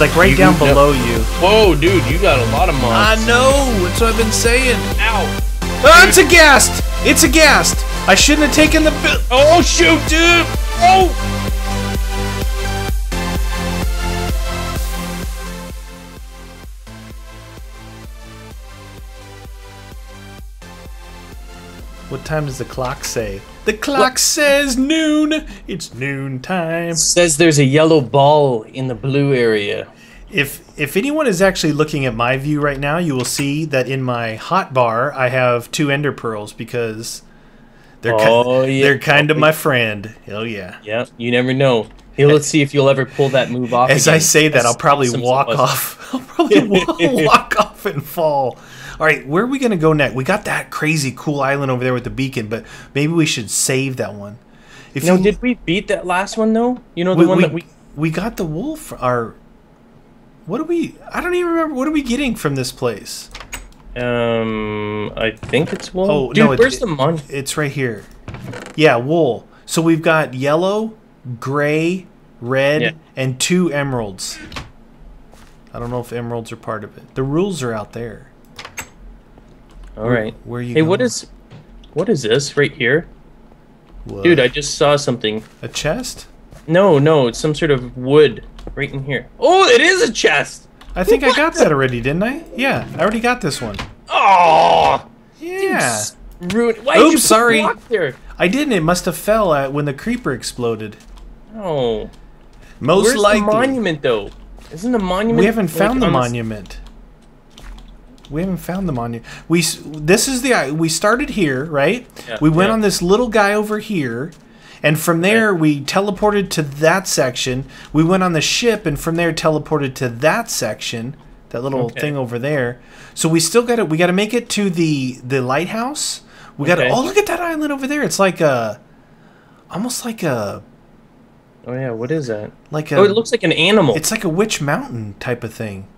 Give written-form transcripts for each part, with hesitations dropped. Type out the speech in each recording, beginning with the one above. It's like right down below you. Whoa, dude, you got a lot of mobs. I know, that's what I've been saying. Ow. Oh, it's a ghast! It's a ghast! I shouldn't have taken the Oh, shoot, dude! Oh! What time does the clock say? The clock says noon. It's noon time. It says there's a yellow ball in the blue area. If anyone is actually looking at my view right now, you will see that in my hotbar I have 2 ender pearls because they're they're kind of my friend. Hell yeah. Yeah, you never know. Hey, let's see if you'll ever pull that move off. As again. I say that, I'll probably walk off. I'll probably walk off and fall. All right, where are we going to go next? We got that crazy cool island over there with the beacon, but maybe we should save that one. If you know, did we beat that last one, though? You know, the one that we got the wolf. Our what are we? I don't even remember. What are we getting from this place? I think it's wool. Oh, dude, no, where's the money? It's right here. Yeah, wool. So we've got yellow, gray, red, and 2 emeralds. I don't know if emeralds are part of it. The rules are out there. All right. Where are you? Hey, going? What is this right here? What? Dude, I just saw something. A chest? No, no, it's some sort of wood right in here. Oh, it is a chest. I think I got that already, didn't I? Yeah, I already got this one. Oh, yeah. Ruined. Why did you block there? I didn't. It must have fell when the creeper exploded. Oh. Most Where's likely. Where's the monument though? Isn't the monument? We haven't found the monument. We haven't found the monument. This is the we started here, right? Yeah, we went on this little guy over here, and from there we teleported to that section. We went on the ship, and from there teleported to that section, that little thing over there. So we still got it. We got to make it to the lighthouse. We got to. Oh, look at that island over there. It's like a, almost like a. Oh yeah, what is that? Like a. Oh, it looks like an animal. It's like a witch mountain type of thing.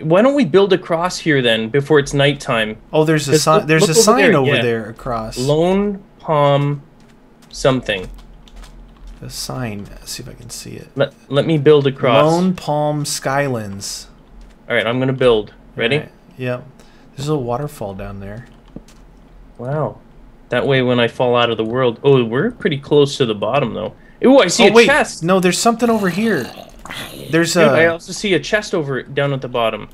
Why don't we build across here then before it's nighttime? Oh, there's a sign. There's a sign over there across. Lone Palm, something. A sign. Let's see if I can see it. Let me build across. Lone Palm Skylands. All right, I'm gonna build. Ready? Right. Yep. There's a waterfall down there. Wow. That way, when I fall out of the world. Oh, we're pretty close to the bottom though. Ooh, I see a chest. No, there's something over here. There's Dude, I also see a chest over down at the bottom.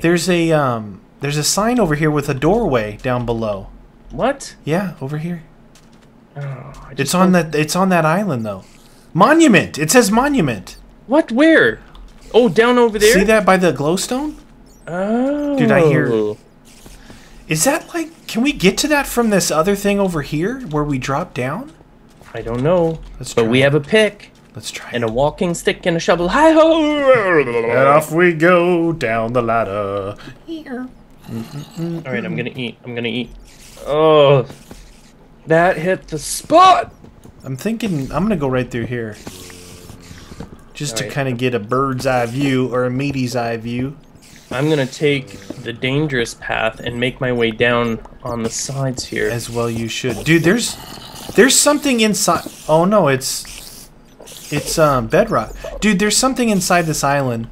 There's a sign over here with a doorway down below. What? Yeah, over here. Oh, it's on that island though. Monument. It says monument. What? Where? Oh, down over there. See that by the glowstone? Oh. Dude, I hear. Is that like? Can we get to that from this other thing over here where we drop down? I don't know. But we have a pick. Let's try it. And a walking stick and a shovel. Hi-ho! And off we go down the ladder. Here. All right, I'm going to eat. I'm going to eat. Oh, that hit the spot. I'm thinking I'm going to go right through here. Just to kind of get a bird's eye view or a meaty's eye view. I'm going to take the dangerous path and make my way down on the sides here. As well you should. Dude, there's something inside. Oh, no, It's bedrock. Dude, there's something inside this island.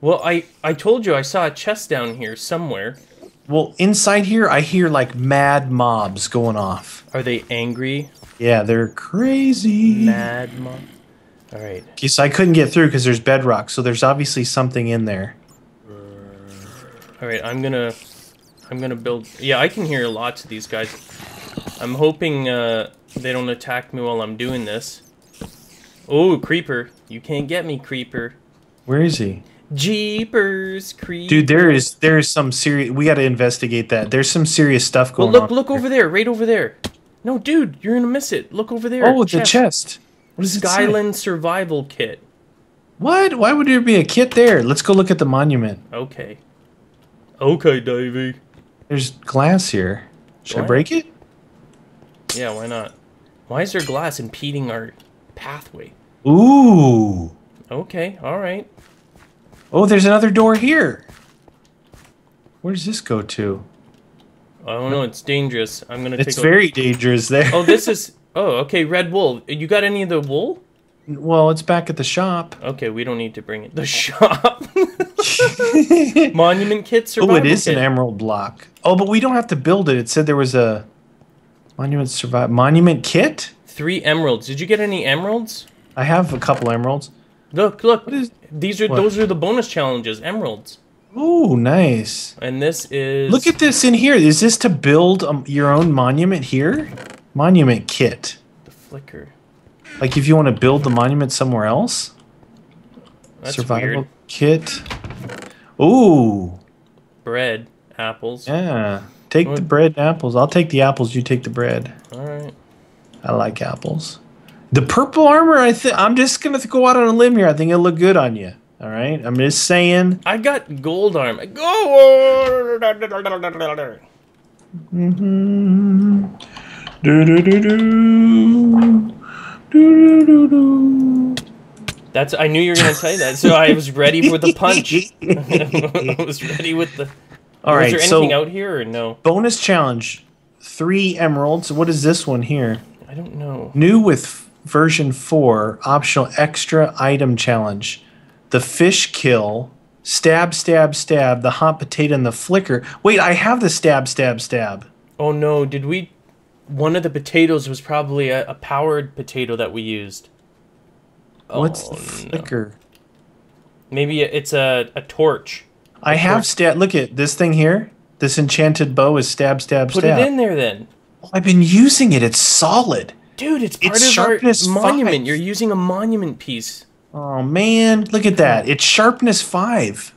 Well, I told you I saw a chest down here somewhere. Well, inside here I hear like mad mobs going off. Are they angry? Yeah, they're crazy. Mad mob. All right. Okay, so I couldn't get through because there's bedrock, so there's obviously something in there. All right, I'm gonna build. Yeah, I can hear lots of these guys. I'm hoping they don't attack me while I'm doing this. Oh, creeper. You can't get me, creeper. Where is he? Jeepers, creeper. Dude, there is some serious... We got to investigate that. There's some serious stuff going on. Look over there. Right over there. No, dude. You're going to miss it. Look over there. Oh, the chest. What does it say? Skyland survival kit. What? Why would there be a kit there? Let's go look at the monument. Okay. Okay, Davey. There's glass here. Should I break it? Yeah, why not? Why is there glass impeding our pathway? Ooh. Okay, all right. Oh, there's another door here. Where does this go to? I don't know. It's dangerous. I'm going to take a... It's very dangerous there. Oh, this is... Oh, okay, red wool. You got any of the wool? Well, it's back at the shop. Okay, we don't need to bring it to the shop. Monument kits or survival kit? Oh, it is an emerald block. Oh, but we don't have to build it. It said there was a monument kit? 3 emeralds. Did you get any emeralds? I have a couple emeralds. Look, look. What is, those are the bonus challenges, emeralds. Oh, nice. And this is... Look at this in here. Is this to build your own monument here? Monument kit. The flicker. Like if you want to build the monument somewhere else? That's survival kit. Ooh. Bread, apples. Yeah. Take the bread and apples. I'll take the apples, you take the bread. All right. I like apples. The purple armor, I'm just going to go out on a limb here. I think it'll look good on you. All right? I'm just saying. I got gold armor. Gold! Mm-hmm. Do-do-do-do. Do-do-do-do. That's, I knew you were going to say that, so I was ready for the punch. I was ready with the... All right, is there anything out here or no? Bonus challenge. 3 emeralds. What is this one here? I don't know. New with version 4, optional extra item challenge. The fish kill, stab, stab, stab, the hot potato and the flicker. Wait, I have the stab, stab, stab. Oh no, did we... One of the potatoes was probably a powered potato that we used. What's the flicker? No. Maybe it's a torch. I have stab. Look at this thing here. This enchanted bow is stab, stab, stab. Put it in there then. I've been using it. It's solid. Dude, it's part of our monument. You're using a monument piece. Oh, man. Look at that. It's sharpness 5.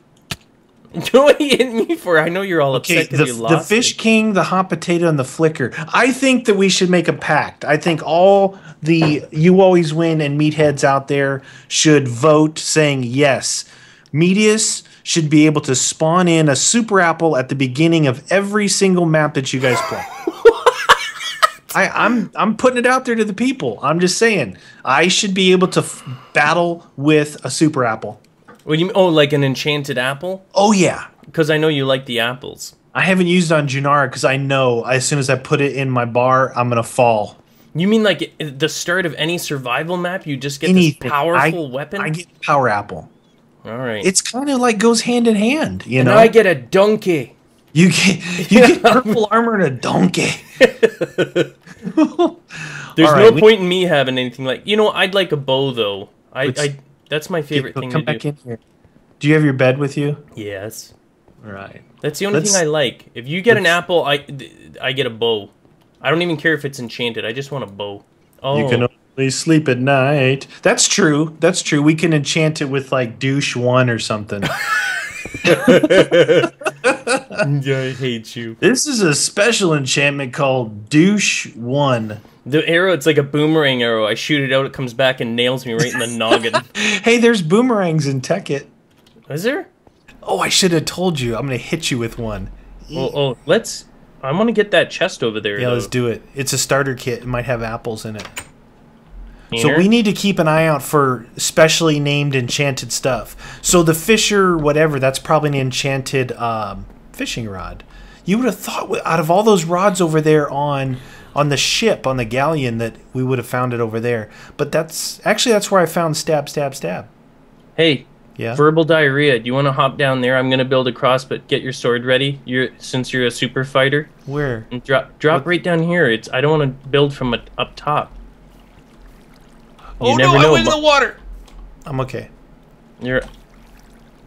What are you hitting me for? I know you're all upset because you lost the fish king, the hot potato, and the flicker. I think that we should make a pact. I think all the You Always Win and meatheads out there should vote saying yes. Meteus should be able to spawn in a super apple at the beginning of every single map that you guys play. I'm putting it out there to the people. I'm just saying I should be able to battle with a super apple. What do you mean? Oh, like an enchanted apple? Oh yeah, because I know you like the apples. I haven't used it on Junara because I know as soon as I put it in my bar, I'm gonna fall. You mean like at the start of any survival map, you just get this powerful weapon? I get power apple. All right, it's kind of like goes hand in hand, you know. And I get a donkey. You get purple armor and a donkey. There's no point in me having anything like, you know, I'd like a bow though. That's my favorite thing to do. In here. Do you have your bed with you? Yes. All right. That's the only thing I like. If you get an apple, I get a bow. I don't even care if it's enchanted. I just want a bow. Oh. You can only sleep at night. That's true. That's true. We can enchant it with like douche 1 or something. I hate you. This is a special enchantment called Douche 1. The arrow, it's like a boomerang arrow. I shoot it out, it comes back and nails me right in the noggin. Hey, there's boomerangs in Tekkit. Is there? Oh, I should have told you. I'm going to hit you with one. Oh, let's... I want to get that chest over there. Yeah, let's do it. It's a starter kit. It might have apples in it. So we need to keep an eye out for specially named enchanted stuff. So the fisher, whatever, that's probably an enchanted fishing rod. You would have thought out of all those rods over there on the ship, on the galleon, that we would have found it over there. But that's where I found stab, stab, stab. Hey, yeah? Verbal diarrhea. Do you want to hop down there? I'm going to build a cross, but get your sword ready. Since you're a super fighter. Where? And drop right down here. I don't want to build from up top. You never know. I went in the water. I'm okay.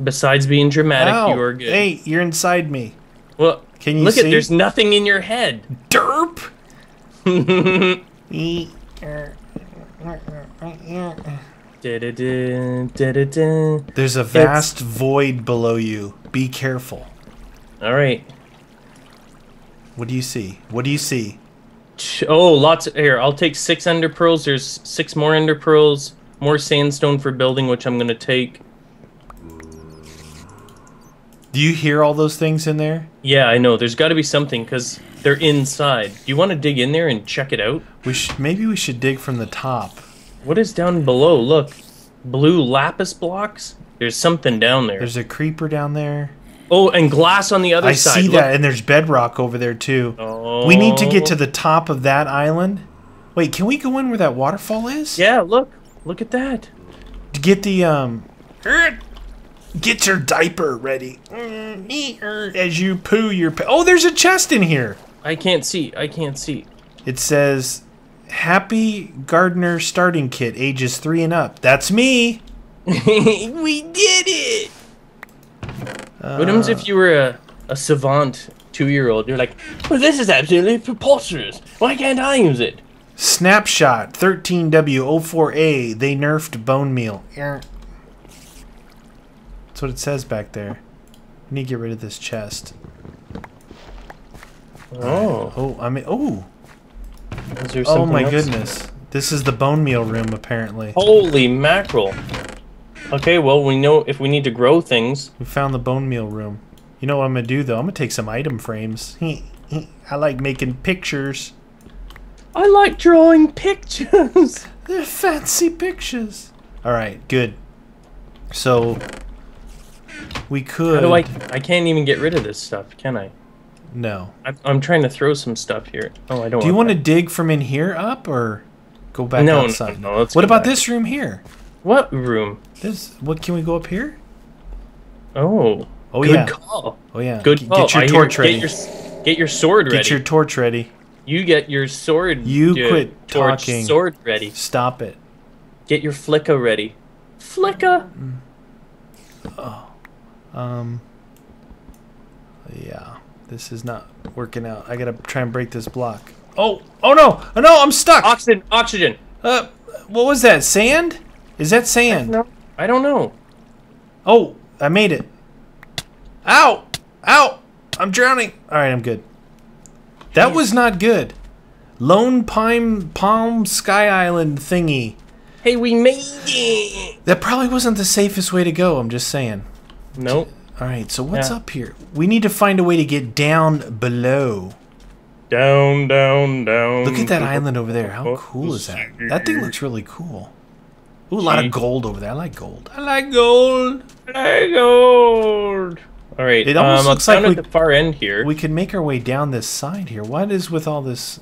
Besides being dramatic, you are good. Hey, you're inside me. Well, can you look see? Look at, there's nothing in your head. Derp. There's a vast void below you. Be careful. All right. What do you see? What do you see? Oh, lots of... Here, I'll take 6 ender pearls. There's 6 more ender pearls. More sandstone for building, which I'm going to take. Do you hear all those things in there? Yeah, I know. There's got to be something, because they're inside. Do you want to dig in there and check it out? Maybe we should dig from the top. What is down below? Look. Blue lapis blocks? There's something down there. There's a creeper down there. Oh, and glass on the other side. I see that, and there's bedrock over there, too. Oh. We need to get to the top of that island. Wait, can we go in where that waterfall is? Yeah, look. Look at that. Get the, Get your diaper ready. As you poo your... Oh, there's a chest in here. I can't see. I can't see. It says, Happy Gardener Starting Kit, ages 3 and up. That's me. We did it. What happens if you were a savant 2-year-old? You're like, well, this is absolutely preposterous. Why can't I use it? Snapshot 13W04A. They nerfed bone meal. Yeah. That's what it says back there. I need to get rid of this chest. Oh. Oh, I mean, oh. Is there something else? Goodness. This is the bone meal room, apparently. Holy mackerel. Okay, well, we know if we need to grow things. We found the bone meal room. You know what I'm going to do, though? I'm going to take some item frames. I like making pictures. I like drawing pictures. They're fancy pictures. All right, good. So, we could... How do I can't even get rid of this stuff, can I? No. I'm trying to throw some stuff here. Oh, I don't Do you want to dig from in here up or go back outside? No, let's What about this room here? What room? What can we go up here? Oh. Oh, Good call. Oh, yeah. Good call. Get your torch ready. Get your sword ready. Get your torch ready. You get your sword. Quit talking. Sword ready. Stop it. Get your flicka ready. Flicka. Oh. Yeah. This is not working out. I gotta try and break this block. Oh. Oh no. Oh no. I'm stuck. Oxygen. Oxygen. What was that? Sand? Is that sand? No. I don't know. Oh. I made it. Ow. Ow. I'm drowning. All right. I'm good. That was not good. Lone Pine Palm Sky Island thingy. Hey, we made it. That probably wasn't the safest way to go, I'm just saying. Nope. All right, so what's up here? We need to find a way to get down below. Down, down, down. Look at that island over there. How cool is that? That thing looks really cool. Ooh, a lot of gold over there. I like gold. I like gold. I like gold. All right, it almost looks like at the far end here. We can make our way down this side here. What is with all this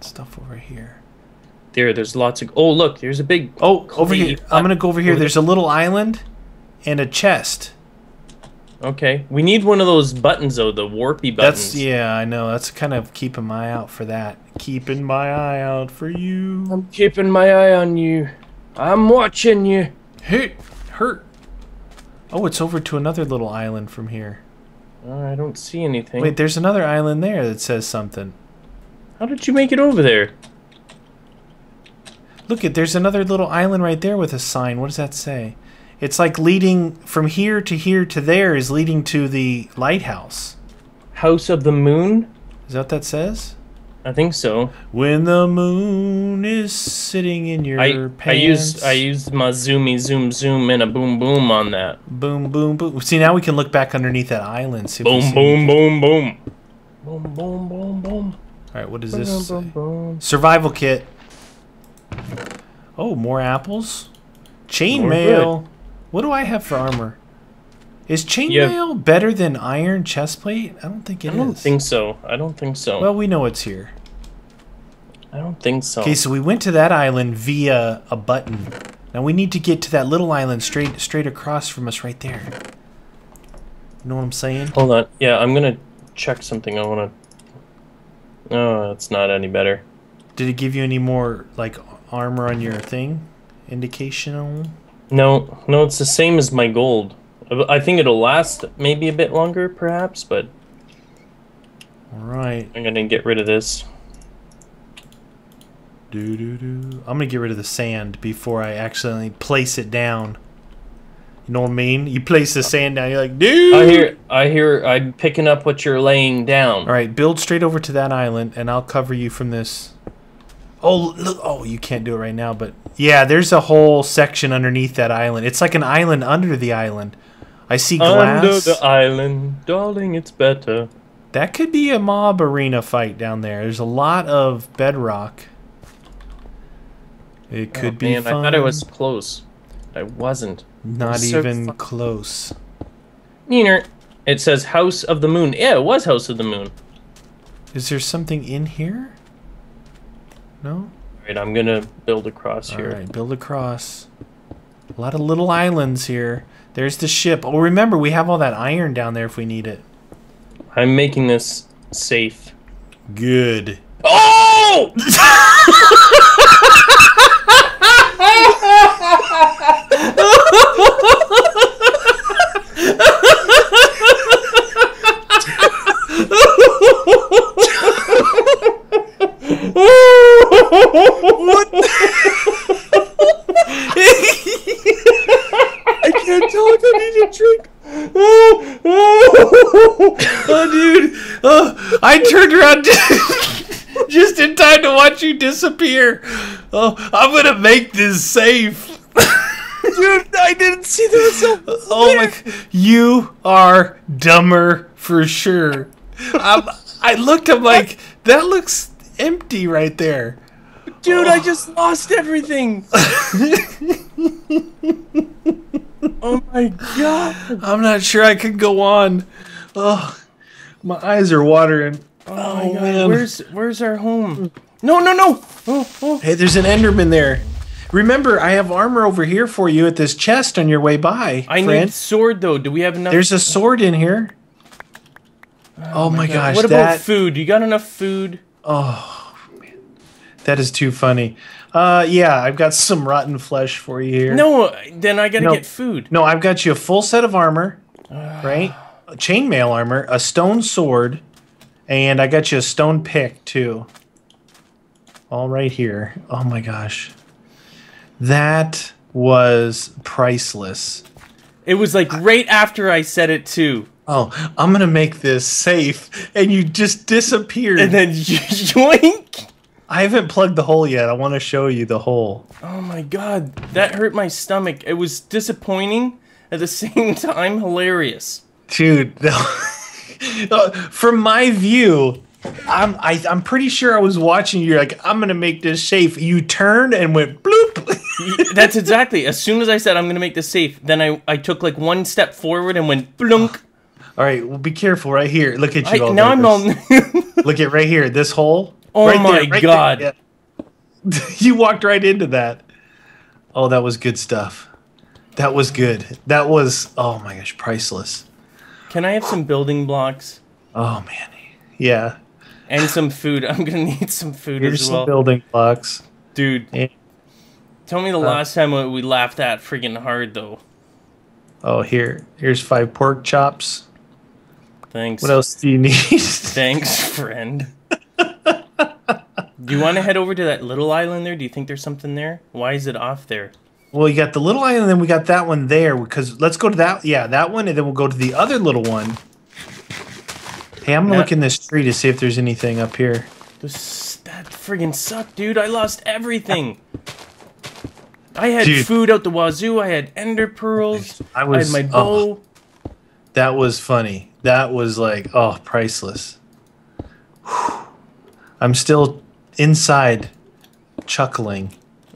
stuff over here? There's lots of... Oh, look, there's a big... Oh, over here. I'm going to go over here. There's a little island and a chest. Okay. We need one of those buttons, though, the warpy buttons. Yeah, I know. That's kind of keeping my eye out for that. Keeping my eye out for you. I'm keeping my eye on you. I'm watching you. Hey, hurt. Oh, it's over to another little island from here. I don't see anything. Wait, there's another island there that says something. How did you make it over there? Look, there's another little island right there with a sign. What does that say? It's like leading from here to there is leading to the lighthouse. House of the Moon? Is that what that says? I think so. When the moon is sitting in your pants. I used my zoomy zoom zoom and a boom boom on that. Boom boom boom. See, now we can look back underneath that island. See boom boom boom boom. Boom boom boom boom. All right, what does this say? Survival kit. Oh, more apples. Chainmail. What do I have for armor? Is chainmail better than iron chestplate? I don't think it is. I don't think so. I don't think so. Well, we know it's here. I don't think so. Okay, so we went to that island via a button. Now we need to get to that little island straight across from us right there. You know what I'm saying? Hold on. Yeah, I'm going to check something. I want to... Oh, that's not any better. Did it give you any more, like, armor on your thing? Indication? No. No, it's the same as my gold. I think it'll last maybe a bit longer, perhaps, but... Alright. I'm going to get rid of this. I'm going to get rid of the sand before I accidentally place it down. You know what I mean? You place the sand down, you're like, dude! I'm picking up what you're laying down. Alright, build straight over to that island, and I'll cover you from this... Oh, look, oh, you can't do it right now, but... Yeah, there's a whole section underneath that island. It's like an island under the island. I see glass. Under the island, darling, it's better. That could be a mob arena fight down there. There's a lot of bedrock. It could be fun. I thought I was close. I wasn't. Not even close. Neener. It says House of the Moon. Yeah, it was House of the Moon. Is there something in here? No? Alright, I'm gonna build across here. Alright, build across. A lot of little islands here. There's the ship. Oh, remember, we have all that iron down there if we need it. I'm making this safe. Good. Oh! What? I can't tell if I need a drink. Oh, oh, oh dude. Oh, I turned around just in time to watch you disappear. Oh, I'm going to make this safe. Dude, I didn't see the result. Oh, my. You are dumber for sure. I looked, I'm like, that looks empty right there. Dude, oh. I just lost everything. Oh my god. I'm not sure I could go on. Oh, my eyes are watering. Oh my god. Man. Where's our home? No, no, no. Oh, oh. Hey, there's an Enderman there. Remember, I have armor over here for you at this chest on your way by. I need a sword though. Do we have enough? There's a sword in here. Oh my gosh. What about food? You got enough food? Oh. That is too funny. Yeah, I've got some rotten flesh for you here. No, then I gotta get food. No, I've got you a full set of armor, right? Chainmail armor, a stone sword, and I got you a stone pick too. All right here. Oh my gosh, that was priceless. It was like right after I said it too. Oh, I'm gonna make this safe, and you just disappeared. And then yoink. I haven't plugged the hole yet. I want to show you the hole. Oh my god, that hurt my stomach. It was disappointing at the same time hilarious. Dude, from my view, I'm pretty sure I was watching you like, I'm going to make this safe. You turned and went bloop. That's exactly. As soon as I said I'm going to make this safe, then I took like one step forward and went blunk. All right, well be careful right here. Look at you all. Now I'm all Look at right here, this hole. Oh right my there, right god. There, yeah. You walked right into that. Oh, that was good stuff. That was good. That was, oh my gosh, priceless. Can I have some building blocks? Oh man. Yeah. And some food. I'm going to need some food as well. Here's some building blocks. Dude. Yeah. Tell me the last time we laughed at freaking hard though. Oh, here's 5 pork chops. Thanks. What else do you need? Thanks, friend. Do you want to head over to that little island there? Do you think there's something there? Why is it off there? Well, you got the little island, and then we got that one there. Because let's go to that, yeah, that one, and then we'll go to the other little one. Hey, I'm gonna look in this tree to see if there's anything up here. That friggin' sucked, dude. I lost everything. I had food out the wazoo. I had ender pearls. I had my bow. Oh, that was funny. That was like, oh, priceless. Whew. I'm still inside chuckling.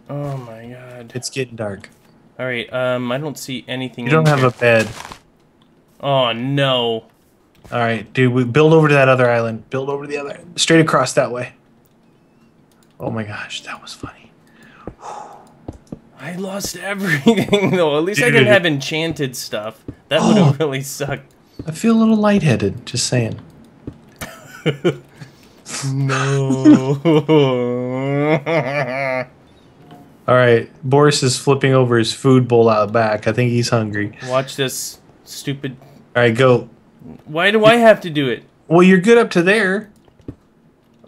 Oh my god. It's getting dark. Alright, I don't see anything. You don't have a bed. Oh no. Alright, dude, we build over to that other island. Build over to the other. Straight across that way. Oh my gosh, that was funny. Whew. I lost everything though. At least I didn't have enchanted stuff. That would have really sucked. I feel a little lightheaded, just saying. No. All right, Boris is flipping over his food bowl out back. I think he's hungry. Watch this, stupid. All right, go. Why do I have to do it? Well, you're good up to there.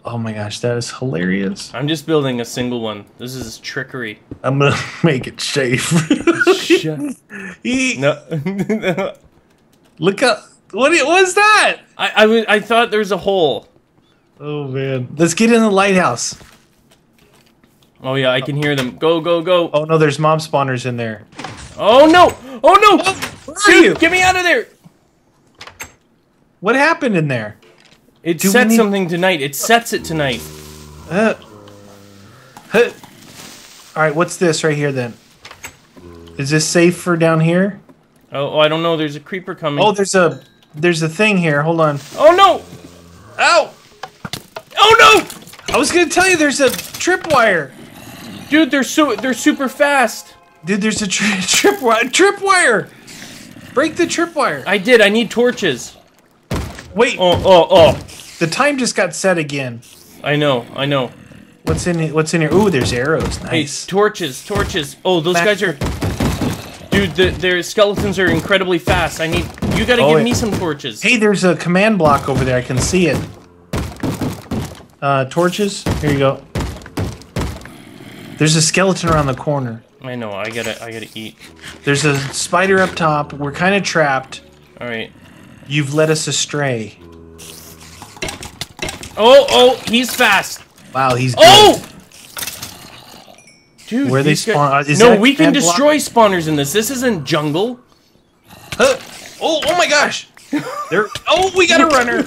Oh my gosh, that is hilarious. I'm just building a single one. This is trickery. I'm gonna make it safe. Shut. No. Look up. What was that? I thought there was a hole. Oh man. Let's get in the lighthouse. Oh yeah, I can hear them. Go, go, go. Oh no, there's mob spawners in there. Oh no! Oh no! Where are you? Get me out of there! What happened in there? It said something tonight. It sets it tonight. Alright, what's this right here then? Is this safe for down here? Oh, I don't know. There's a creeper coming. Oh, there's a thing here. Hold on. Oh no! Ow! Oh no! I was gonna tell you there's a tripwire. Dude, they're super fast. Dude, there's a tripwire. Break the tripwire. I did. I need torches. Wait. Oh. The time just got set again. I know. What's in here? Ooh, there's arrows. Nice. Hey, torches. Oh, those guys are... Dude, their skeletons are incredibly fast. You gotta give me some torches. Hey, there's a command block over there. I can see it. Torches. Here you go. There's a skeleton around the corner. I know. I gotta eat. There's a spider up top. We're kind of trapped. All right. You've led us astray. Oh, he's fast. Wow, he's good. Oh! Dude, where they spawn? No, we can destroy spawners in this. This isn't jungle. Huh. Oh my gosh! Oh, we got a runner.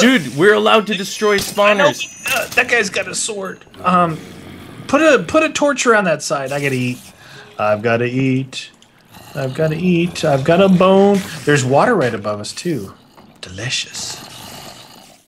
Dude, we're allowed to destroy spawners. That guy's got a sword. Put a torch around that side. I gotta eat. I've gotta eat. I've got a bone. There's water right above us too. Delicious.